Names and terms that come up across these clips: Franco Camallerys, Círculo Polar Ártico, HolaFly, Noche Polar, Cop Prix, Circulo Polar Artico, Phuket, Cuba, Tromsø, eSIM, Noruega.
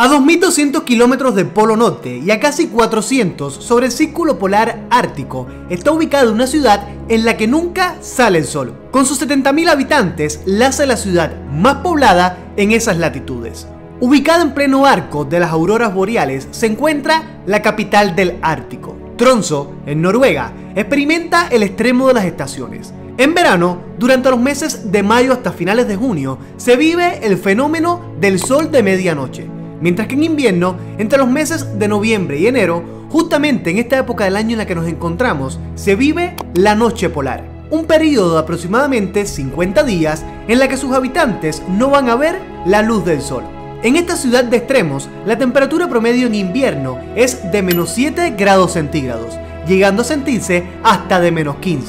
A 2.200 kilómetros del Polo Norte y a casi 400 sobre el Círculo Polar Ártico está ubicada una ciudad en la que nunca sale el sol. Con sus 70.000 habitantes, la hace la ciudad más poblada en esas latitudes. Ubicada en pleno arco de las auroras boreales se encuentra la capital del Ártico. Tromsø, en Noruega, experimenta el extremo de las estaciones. En verano, durante los meses de mayo hasta finales de junio, se vive el fenómeno del sol de medianoche. Mientras que en invierno, entre los meses de noviembre y enero, justamente en esta época del año en la que nos encontramos, se vive la Noche Polar, un periodo de aproximadamente 50 días en la que sus habitantes no van a ver la luz del sol. En esta ciudad de extremos, la temperatura promedio en invierno es de -7 grados centígrados, llegando a sentirse hasta de -15.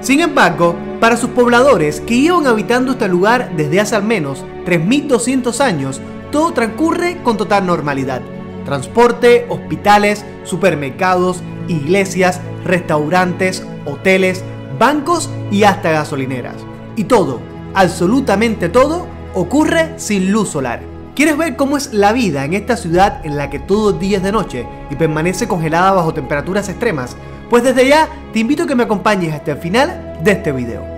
Sin embargo, para sus pobladores que iban habitando este lugar desde hace al menos 3.200 años, todo transcurre con total normalidad. Transporte, hospitales, supermercados, iglesias, restaurantes, hoteles, bancos y hasta gasolineras. Y todo, absolutamente todo, ocurre sin luz solar. ¿Quieres ver cómo es la vida en esta ciudad en la que todo el día es de noche y permanece congelada bajo temperaturas extremas? Pues desde ya te invito a que me acompañes hasta el final de este video.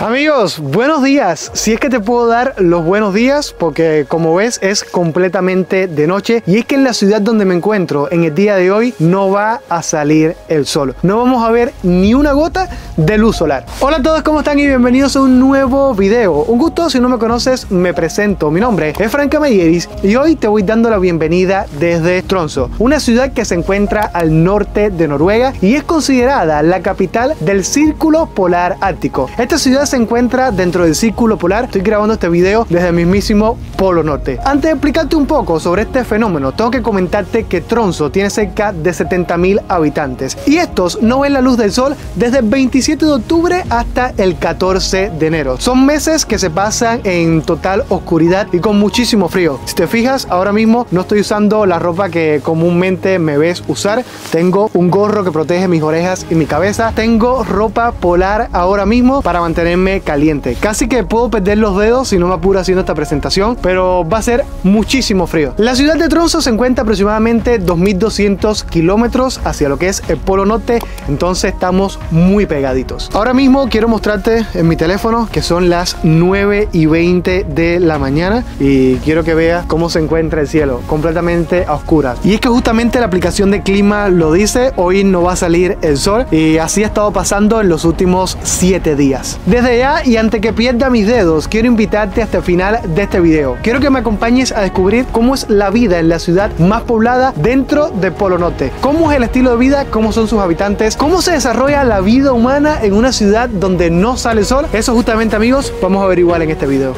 Amigos, buenos días. Si es que te puedo dar los buenos días, porque como ves es completamente de noche y es que en la ciudad donde me encuentro en el día de hoy no va a salir el sol. No vamos a ver ni una gota de luz solar. Hola a todos, ¿cómo están? Y bienvenidos a un nuevo video. Un gusto, si no me conoces, me presento. Mi nombre es Franco Camallerys y hoy te voy dando la bienvenida desde Tromsø, una ciudad que se encuentra al norte de Noruega y es considerada la capital del Círculo Polar Ártico. Esta ciudad se encuentra dentro del Círculo Polar. Estoy grabando este video desde el mismísimo Polo Norte. Antes de explicarte un poco sobre este fenómeno, tengo que comentarte que Tromsø tiene cerca de 70.000 habitantes y estos no ven la luz del sol desde el 27 de octubre hasta el 14 de enero. Son meses que se pasan en total oscuridad y con muchísimo frío. Si te fijas, ahora mismo no estoy usando la ropa que comúnmente me ves usar. Tengo un gorro que protege mis orejas y mi cabeza. Tengo ropa polar ahora mismo para mantenerme caliente. Casi que puedo perder los dedos si no me apuro haciendo esta presentación, pero va a ser muchísimo frío. La ciudad de Tromsø se encuentra aproximadamente 2.200 kilómetros hacia lo que es el Polo Norte, entonces estamos muy pegaditos. Ahora mismo quiero mostrarte en mi teléfono que son las 9:20 de la mañana y quiero que veas cómo se encuentra el cielo, completamente a oscuras. Y es que justamente la aplicación de clima lo dice, hoy no va a salir el sol y así ha estado pasando en los últimos 7 días. Desde ya, y antes que pierda mis dedos, quiero invitarte hasta el final de este video. Quiero que me acompañes a descubrir cómo es la vida en la ciudad más poblada dentro del Polo Norte. Cómo es el estilo de vida, cómo son sus habitantes, cómo se desarrolla la vida humana en una ciudad donde no sale el sol. Eso justamente, amigos, vamos a averiguar en este video.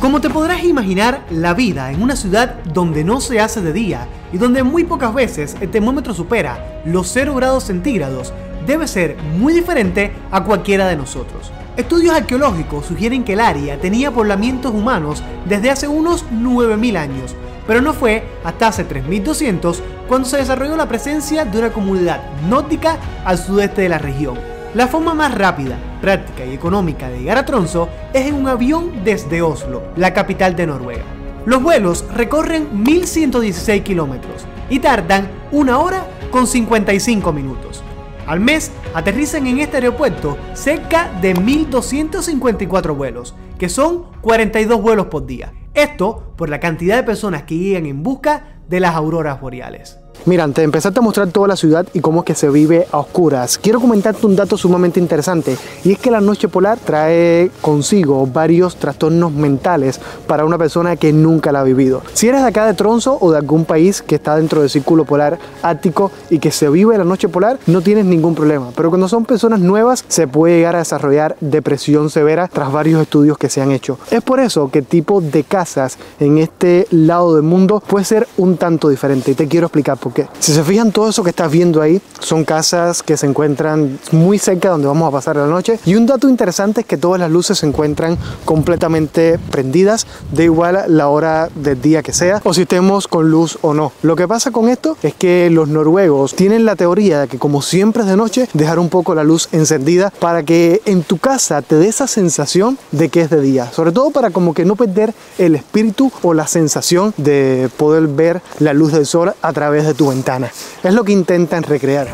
Como te podrás imaginar, la vida en una ciudad donde no se hace de día y donde muy pocas veces el termómetro supera los 0 grados centígrados debe ser muy diferente a cualquiera de nosotros. Estudios arqueológicos sugieren que el área tenía poblamientos humanos desde hace unos 9.000 años, pero no fue hasta hace 3.200 cuando se desarrolló la presencia de una comunidad nórdica al sudeste de la región. La forma más rápida, práctica y económica de llegar a Tromsø es en un avión desde Oslo, la capital de Noruega. Los vuelos recorren 1.116 kilómetros y tardan 1 hora con 55 minutos. Al mes aterrizan en este aeropuerto cerca de 1.254 vuelos, que son 42 vuelos por día. Esto por la cantidad de personas que llegan en busca de las auroras boreales. Mira, antes de empezarte a mostrar toda la ciudad y cómo es que se vive a oscuras, quiero comentarte un dato sumamente interesante, y es que la noche polar trae consigo varios trastornos mentales para una persona que nunca la ha vivido. Si eres de acá de Tromsø o de algún país que está dentro del Círculo Polar Ártico y que se vive la noche polar, no tienes ningún problema, pero cuando son personas nuevas se puede llegar a desarrollar depresión severa tras varios estudios que se han hecho. Es por eso que el tipo de casas en este lado del mundo puede ser un tanto diferente y te quiero explicar por qué. Phuket. Si se fijan, todo eso que estás viendo ahí son casas que se encuentran muy cerca donde vamos a pasar la noche. Y un dato interesante es que todas las luces se encuentran completamente prendidas, da igual la hora del día que sea o si estemos con luz o no. Lo que pasa con esto es que los noruegos tienen la teoría de que, como siempre es de noche, dejar un poco la luz encendida para que en tu casa te dé esa sensación de que es de día, sobre todo para como que no perder el espíritu o la sensación de poder ver la luz del sol a través de tu ventana. Es lo que intentan recrear.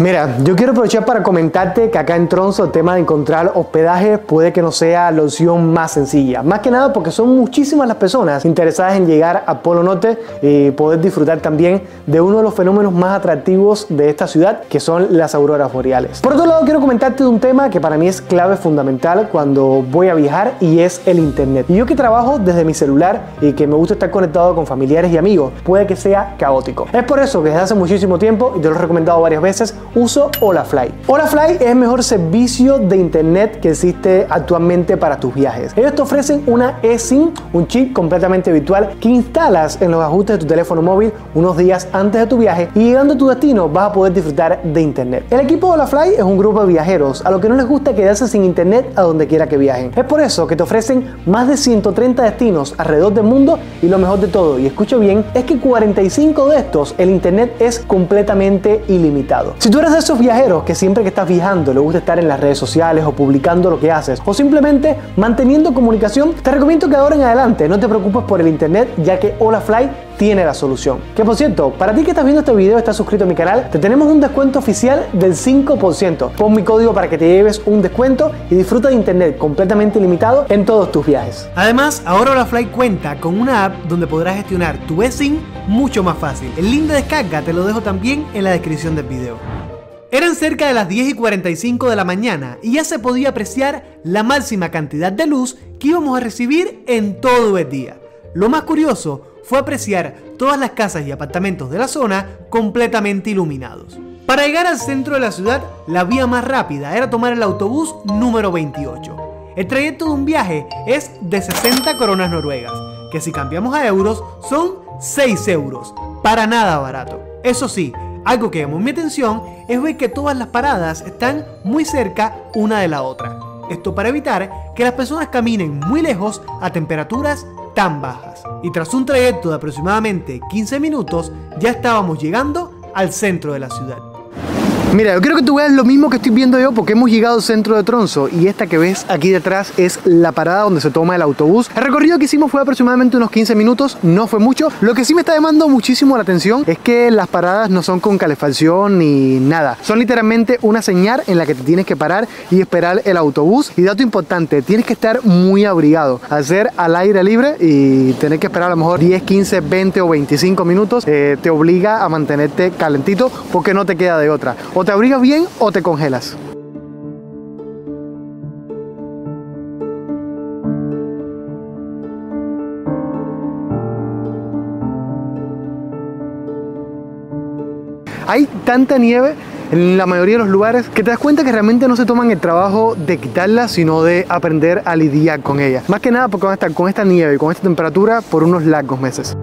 Mira, yo quiero aprovechar para comentarte que acá en Tromsø el tema de encontrar hospedajes puede que no sea la opción más sencilla. Más que nada porque son muchísimas las personas interesadas en llegar a Polo Norte y poder disfrutar también de uno de los fenómenos más atractivos de esta ciudad, que son las auroras boreales. Por otro lado, quiero comentarte de un tema que para mí es clave fundamental cuando voy a viajar, y es el internet. Y yo, que trabajo desde mi celular y que me gusta estar conectado con familiares y amigos, puede que sea caótico. Es por eso que desde hace muchísimo tiempo, y te lo he recomendado varias veces, uso HolaFly. HolaFly es el mejor servicio de internet que existe actualmente para tus viajes. Ellos te ofrecen una eSIM, un chip completamente virtual que instalas en los ajustes de tu teléfono móvil unos días antes de tu viaje, y llegando a tu destino vas a poder disfrutar de internet. El equipo de HolaFly es un grupo de viajeros a los que no les gusta quedarse sin internet a donde quiera que viajen. Es por eso que te ofrecen más de 130 destinos alrededor del mundo, y lo mejor de todo, y escucho bien, es que 45 de estos el internet es completamente ilimitado. Si tú eres de esos viajeros que siempre que estás viajando le gusta estar en las redes sociales o publicando lo que haces o simplemente manteniendo comunicación, te recomiendo que ahora en adelante no te preocupes por el internet, ya que HolaFly tiene la solución. Que por cierto, para ti que estás viendo este video, estás suscrito a mi canal, te tenemos un descuento oficial del 5%. Pon mi código para que te lleves un descuento y disfruta de internet completamente ilimitado en todos tus viajes. Además, ahora HolaFly cuenta con una app donde podrás gestionar tu eSIM mucho más fácil. El link de descarga te lo dejo también en la descripción del video. Eran cerca de las 10:45 de la mañana y ya se podía apreciar la máxima cantidad de luz que íbamos a recibir en todo el día. Lo más curioso fue apreciar todas las casas y apartamentos de la zona completamente iluminados. Para llegar al centro de la ciudad, la vía más rápida era tomar el autobús número 28. El trayecto de un viaje es de 60 coronas noruegas, que si cambiamos a euros son 6 euros, para nada barato. Eso sí, algo que llamó mi atención es ver que todas las paradas están muy cerca una de la otra. Esto para evitar que las personas caminen muy lejos a temperaturas tan bajas. Y tras un trayecto de aproximadamente 15 minutos, ya estábamos llegando al centro de la ciudad. Mira, yo creo que tú veas lo mismo que estoy viendo yo, porque hemos llegado al centro de Tromsø y esta que ves aquí detrás es la parada donde se toma el autobús. El recorrido que hicimos fue aproximadamente unos 15 minutos, no fue mucho. Lo que sí me está llamando muchísimo la atención es que las paradas no son con calefacción ni nada. Son literalmente una señal en la que te tienes que parar y esperar el autobús. Y dato importante, tienes que estar muy abrigado al ser al aire libre, y tener que esperar a lo mejor 10, 15, 20 o 25 minutos te obliga a mantenerte calentito, porque no te queda de otra. O te abrigas bien o te congelas. Hay tanta nieve en la mayoría de los lugares que te das cuenta que realmente no se toman el trabajo de quitarla, sino de aprender a lidiar con ella. Más que nada porque van a estar con esta nieve y con esta temperatura por unos largos meses.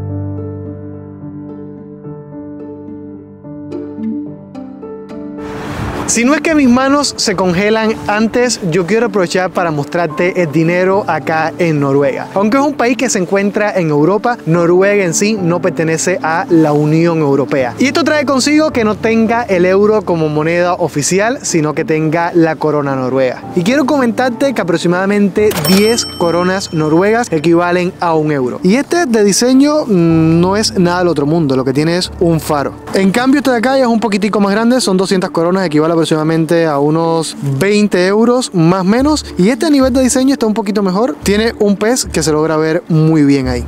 Si no es que mis manos se congelan antes, yo quiero aprovechar para mostrarte el dinero acá en Noruega. Aunque es un país que se encuentra en Europa, Noruega en sí no pertenece a la Unión Europea. Y esto trae consigo que no tenga el euro como moneda oficial, sino que tenga la corona noruega. Y quiero comentarte que aproximadamente 10 coronas noruegas equivalen a un euro. Y este de diseño no es nada del otro mundo, lo que tiene es un faro. En cambio este de acá ya es un poquitico más grande, son 200 coronas, equivale a aproximadamente a unos 20 euros más o menos, y este nivel de diseño está un poquito mejor, tiene un pez que se logra ver muy bien ahí.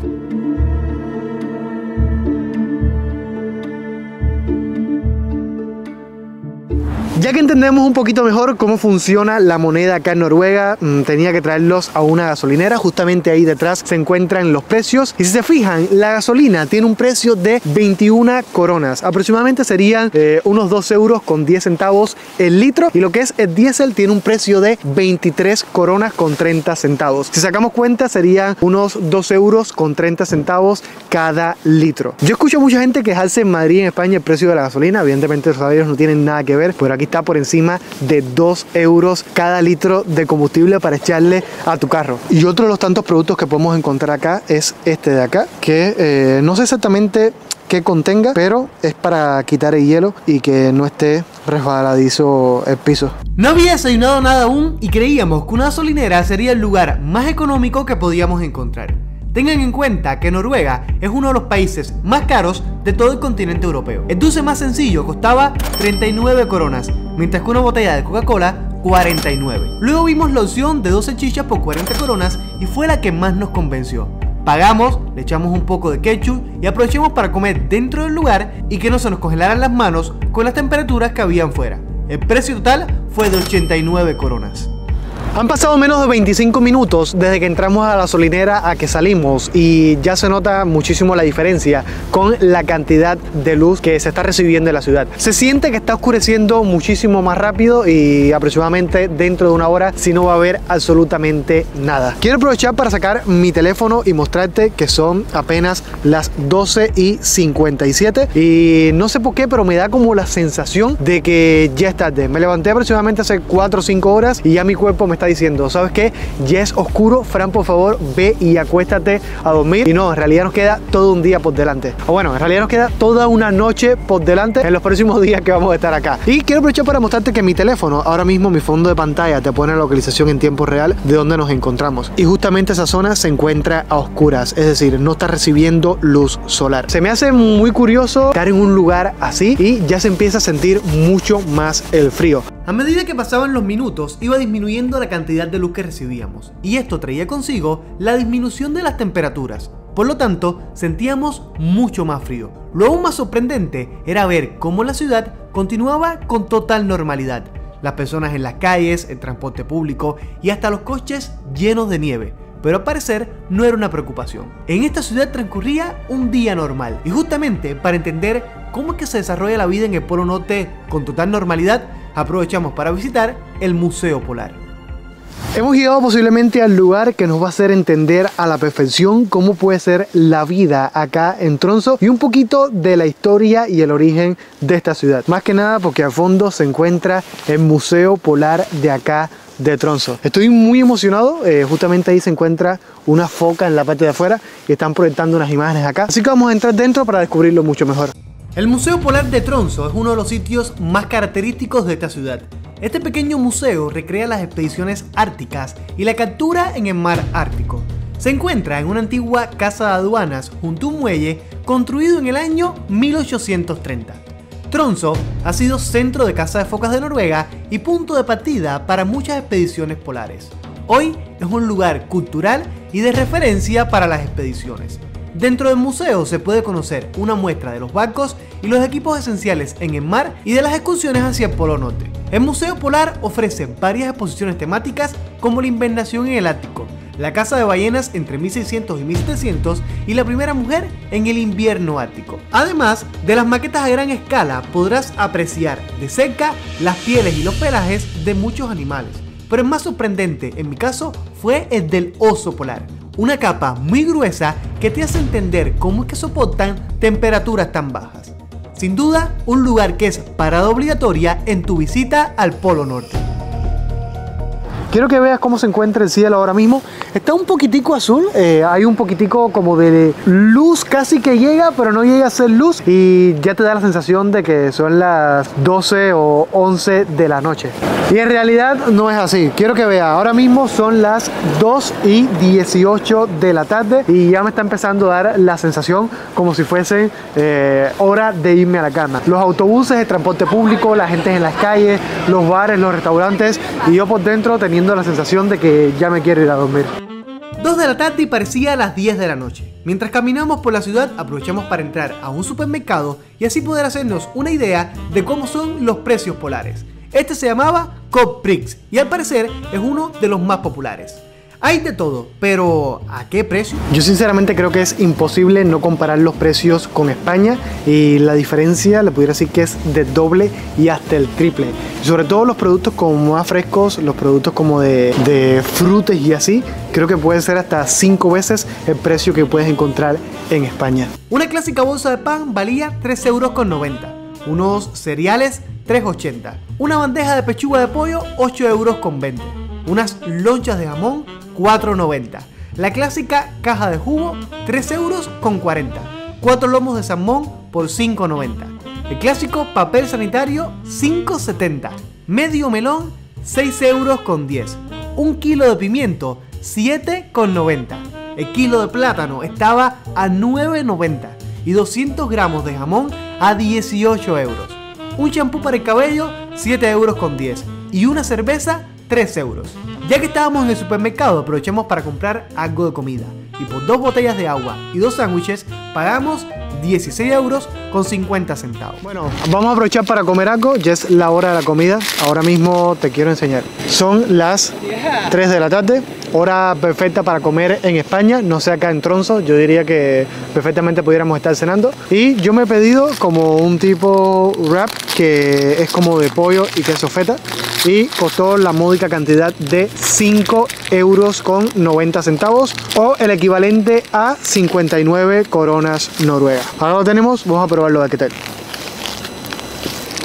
Ya que entendemos un poquito mejor cómo funciona la moneda acá en Noruega, tenía que traerlos a una gasolinera. Justamente ahí detrás se encuentran los precios. Y si se fijan, la gasolina tiene un precio de 21 coronas. Aproximadamente serían unos 2,10 euros el litro. Y lo que es el diésel tiene un precio de 23,30 coronas. Si sacamos cuenta, serían unos 2,30 euros cada litro. Yo escucho mucha gente quejarse en Madrid, en España, el precio de la gasolina. Evidentemente los salarios no tienen nada que ver, pero aquí está por encima de 2 euros cada litro de combustible para echarle a tu carro. Y otro de los tantos productos que podemos encontrar acá es este de acá, que no sé exactamente que contenga, pero es para quitar el hielo y que no esté resbaladizo el piso. No había desayunado nada aún y creíamos que una gasolinera sería el lugar más económico que podíamos encontrar. Tengan en cuenta que Noruega es uno de los países más caros de todo el continente europeo. El dulce más sencillo costaba 39 coronas, mientras que una botella de Coca-Cola 49. Luego vimos la opción de 12 chichas por 40 coronas y fue la que más nos convenció. Pagamos, le echamos un poco de ketchup y aprovechamos para comer dentro del lugar y que no se nos congelaran las manos con las temperaturas que habían fuera. El precio total fue de 89 coronas. Han pasado menos de 25 minutos desde que entramos a la gasolinera a que salimos y ya se nota muchísimo la diferencia con la cantidad de luz que se está recibiendo en la ciudad. Se siente que está oscureciendo muchísimo más rápido y aproximadamente dentro de una hora si no va a haber absolutamente nada. Quiero aprovechar para sacar mi teléfono y mostrarte que son apenas las 12:57 y no sé por qué, pero me da como la sensación de que ya es tarde. Me levanté aproximadamente hace 4 o 5 horas y ya mi cuerpo me está diciendo, ¿sabes qué? Ya es oscuro, Fran, por favor, ve y acuéstate a dormir. Y no, en realidad nos queda todo un día por delante. O bueno, en realidad nos queda toda una noche por delante en los próximos días que vamos a estar acá. Y quiero aprovechar para mostrarte que mi teléfono, ahora mismo mi fondo de pantalla, te pone la localización en tiempo real de donde nos encontramos. Y justamente esa zona se encuentra a oscuras, es decir, no está recibiendo luz solar. Se me hace muy curioso estar en un lugar así y ya se empieza a sentir mucho más el frío. A medida que pasaban los minutos, iba disminuyendo la cantidad de luz que recibíamos, y esto traía consigo la disminución de las temperaturas. Por lo tanto, sentíamos mucho más frío. Lo aún más sorprendente era ver cómo la ciudad continuaba con total normalidad. Las personas en las calles, el transporte público y hasta los coches llenos de nieve. Pero al parecer no era una preocupación. En esta ciudad transcurría un día normal, y justamente para entender cómo es que se desarrolla la vida en el Polo Norte con total normalidad, aprovechamos para visitar el Museo Polar. Hemos llegado posiblemente al lugar que nos va a hacer entender a la perfección cómo puede ser la vida acá en Tromsø y un poquito de la historia y el origen de esta ciudad. Más que nada porque al fondo se encuentra el Museo Polar de acá de Tromsø. Estoy muy emocionado, justamente ahí se encuentra una foca en la parte de afuera y están proyectando unas imágenes acá. Así que vamos a entrar dentro para descubrirlo mucho mejor. El Museo Polar de Tromsø es uno de los sitios más característicos de esta ciudad. Este pequeño museo recrea las expediciones árticas y la captura en el mar Ártico. Se encuentra en una antigua casa de aduanas junto a un muelle construido en el año 1830. Tromsø ha sido centro de caza de focas de Noruega y punto de partida para muchas expediciones polares. Hoy es un lugar cultural y de referencia para las expediciones. Dentro del museo se puede conocer una muestra de los barcos y los equipos esenciales en el mar y de las excursiones hacia el Polo Norte. El Museo Polar ofrece varias exposiciones temáticas como la invernación en el Ártico, la caza de ballenas entre 1600 y 1700 y la primera mujer en el invierno ártico. Además de las maquetas a gran escala, podrás apreciar de cerca las pieles y los pelajes de muchos animales. Pero el más sorprendente, en mi caso, fue el del oso polar. Una capa muy gruesa que te hace entender cómo es que soportan temperaturas tan bajas. Sin duda, un lugar que es parada obligatoria en tu visita al Polo Norte. Quiero que veas cómo se encuentra el cielo ahora mismo. Está un poquitico azul, hay un poquitico como de luz casi que llega, pero no llega a ser luz. Y ya te da la sensación de que son las 12 o 11 de la noche. Y en realidad no es así. Quiero que veas, ahora mismo son las 2:18 de la tarde. Y ya me está empezando a dar la sensación como si fuese hora de irme a la cama. Los autobuses, el transporte público, la gente en las calles, los bares, los restaurantes. Y yo por dentro teniendo la sensación de que ya me quiero ir a dormir. 2 de la tarde y parecía a las 10 de la noche. Mientras caminamos por la ciudad, aprovechamos para entrar a un supermercado y así poder hacernos una idea de cómo son los precios polares. Este se llamaba Cop Prix y al parecer es uno de los más populares. Hay de todo, pero ¿a qué precio? Yo sinceramente creo que es imposible no comparar los precios con España y la diferencia, le pudiera decir que es de doble y hasta el triple. Sobre todo los productos como más frescos, los productos como de frutas y así, creo que puede ser hasta 5 veces el precio que puedes encontrar en España. Una clásica bolsa de pan valía 3,90 €, unos cereales 3,80 €, una bandeja de pechuga de pollo 8,20 €, unas lonchas de jamón 4,90 €, la clásica caja de jugo 3,40 €, 4 lomos de salmón por 5,90 €, el clásico papel sanitario 5,70 €, medio melón 6,10 €, un kilo de pimiento 7,90 €, el kilo de plátano estaba a 9,90 € y 200 gramos de jamón a 18 €, un champú para el cabello 7,10 € y una cerveza 3 €. Ya que estábamos en el supermercado, aprovechamos para comprar algo de comida y por 2 botellas de agua y 2 sándwiches pagamos 16,50 €. Bueno, vamos a aprovechar para comer algo, ya es la hora de la comida. Ahora mismo te quiero enseñar. Son las 3 de la tarde, hora perfecta para comer en España, no sé acá en Tromsø, yo diría que perfectamente pudiéramos estar cenando. Y yo me he pedido como un tipo wrap que es como de pollo y queso feta y costó la módica cantidad de 5,90 € o el equivalente a 59 coronas noruegas. Ahora lo tenemos, vamos a probarlo de qué tal.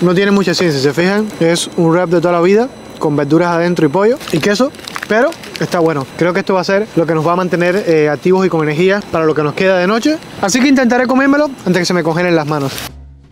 No tiene mucha ciencia, se fijan, es un wrap de toda la vida con verduras adentro y pollo y queso, pero está bueno. Creo que esto va a ser lo que nos va a mantener activos y con energía para lo que nos queda de noche, así que intentaré comérmelo antes que se me congelen las manos.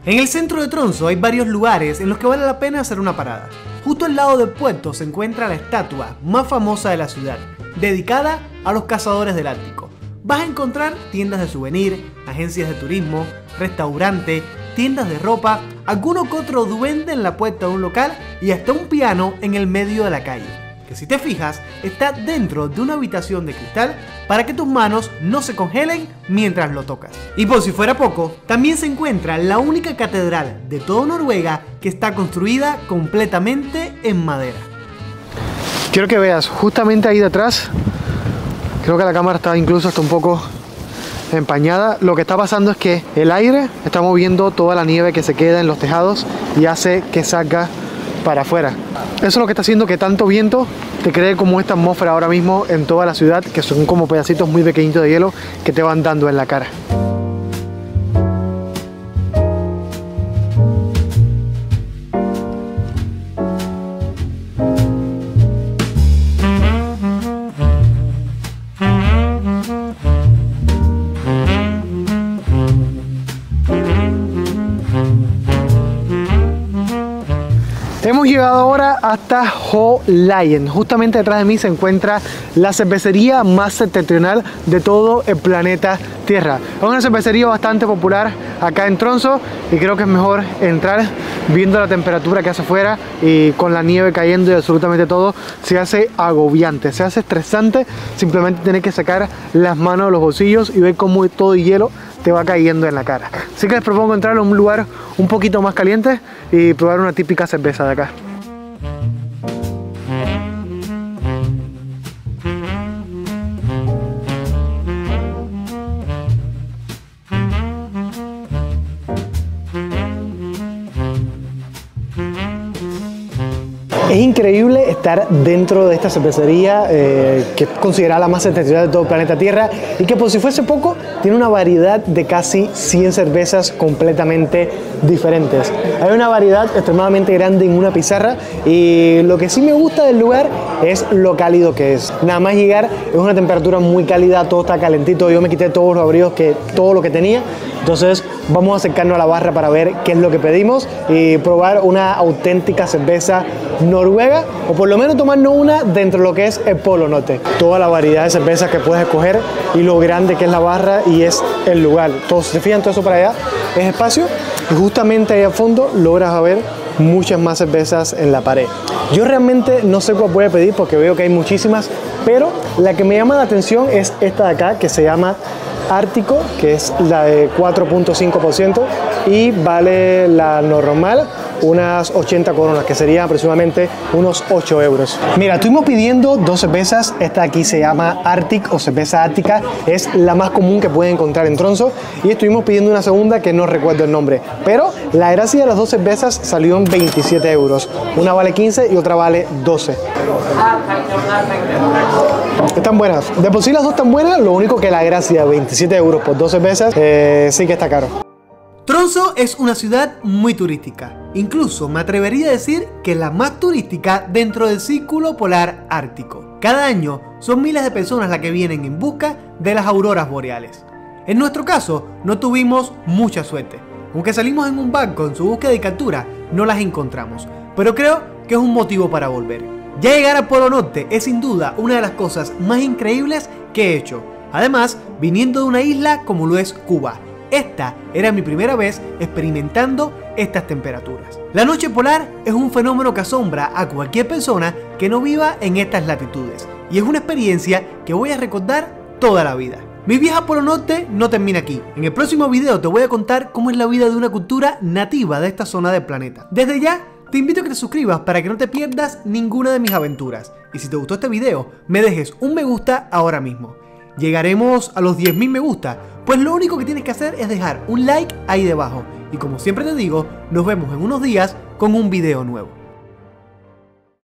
En el centro de Tromsø hay varios lugares en los que vale la pena hacer una parada. Justo al lado del puerto se encuentra la estatua más famosa de la ciudad, dedicada a los cazadores del Ártico. Vas a encontrar tiendas de souvenir, agencias de turismo, restaurante, tiendas de ropa, alguno que otro duende en la puerta de un local y hasta un piano en el medio de la calle, que si te fijas está dentro de una habitación de cristal para que tus manos no se congelen mientras lo tocas. Y por si fuera poco, también se encuentra la única catedral de toda Noruega que está construida completamente en madera. Quiero que veas, justamente ahí detrás, creo que la cámara está incluso hasta un poco empañada. Lo que está pasando es que el aire está moviendo toda la nieve que se queda en los tejados y hace que salga para afuera. Eso es lo que está haciendo que tanto viento te cree como esta atmósfera ahora mismo en toda la ciudad, que son como pedacitos muy pequeñitos de hielo que te van dando en la cara. Hemos llegado ahora hasta HolaFly. Justamente detrás de mí se encuentra la cervecería más septentrional de todo el planeta Tierra. Es una cervecería bastante popular acá en Tromsø y creo que es mejor entrar viendo la temperatura que hace afuera y con la nieve cayendo y absolutamente todo. Se hace agobiante, se hace estresante simplemente tener que sacar las manos de los bolsillos y ver cómo todo el hielo te va cayendo en la cara. Así que les propongo entrar a un lugar un poquito más caliente y probar una típica cerveza de acá. Es increíble estar dentro de esta cervecería que es considerada la más septentrional de todo el planeta Tierra y que por si fuese poco tiene una variedad de casi 100 cervezas completamente diferentes. Hay una variedad extremadamente grande en una pizarra y lo que sí me gusta del lugar es lo cálido que es. Nada más llegar es una temperatura muy cálida, todo está calentito, yo me quité todos los abrigos, todo lo que tenía, entonces vamos a acercarnos a la barra para ver qué es lo que pedimos y probar una auténtica cerveza noruega, o por lo menos tomarnos una dentro de lo que es el Polo Norte. Toda la variedad de cervezas que puedes escoger y lo grande que es la barra y es el lugar. Entonces, se fijan, todo eso para allá es espacio y justamente ahí al fondo logras ver muchas más cervezas en la pared. Yo realmente no sé cuál voy a pedir porque veo que hay muchísimas, pero la que me llama la atención es esta de acá que se llama Artico, que es la de 4.5%, y vale la normal unas 80 coronas, que sería aproximadamente unos 8 euros. Mira, estuvimos pidiendo dos cervezas. Esta aquí se llama Arctic o cerveza ártica, es la más común que pueden encontrar en Tromsø, y estuvimos pidiendo una segunda que no recuerdo el nombre, pero la gracia de las dos cervezas salió en 27 euros, una vale 15 y otra vale 12. Están buenas, de por sí las dos están buenas, lo único que la gracia de 27 euros por dos cervezas sí que está caro. Tromsø es una ciudad muy turística, incluso me atrevería a decir que es la más turística dentro del Círculo Polar Ártico. Cada año son miles de personas las que vienen en busca de las auroras boreales. En nuestro caso no tuvimos mucha suerte, aunque salimos en un barco en su búsqueda y captura, no las encontramos, pero creo que es un motivo para volver. Ya llegar al Polo Norte es sin duda una de las cosas más increíbles que he hecho, además viniendo de una isla como lo es Cuba. Esta era mi primera vez experimentando estas temperaturas. La noche polar es un fenómeno que asombra a cualquier persona que no viva en estas latitudes, y es una experiencia que voy a recordar toda la vida. Mi viaje al Polo Norte no termina aquí. En el próximo video te voy a contar cómo es la vida de una cultura nativa de esta zona del planeta. Desde ya te invito a que te suscribas para que no te pierdas ninguna de mis aventuras, y si te gustó este video me dejes un me gusta ahora mismo. Llegaremos a los 10.000 me gusta, pues lo único que tienes que hacer es dejar un like ahí debajo. Y como siempre te digo, nos vemos en unos días con un video nuevo.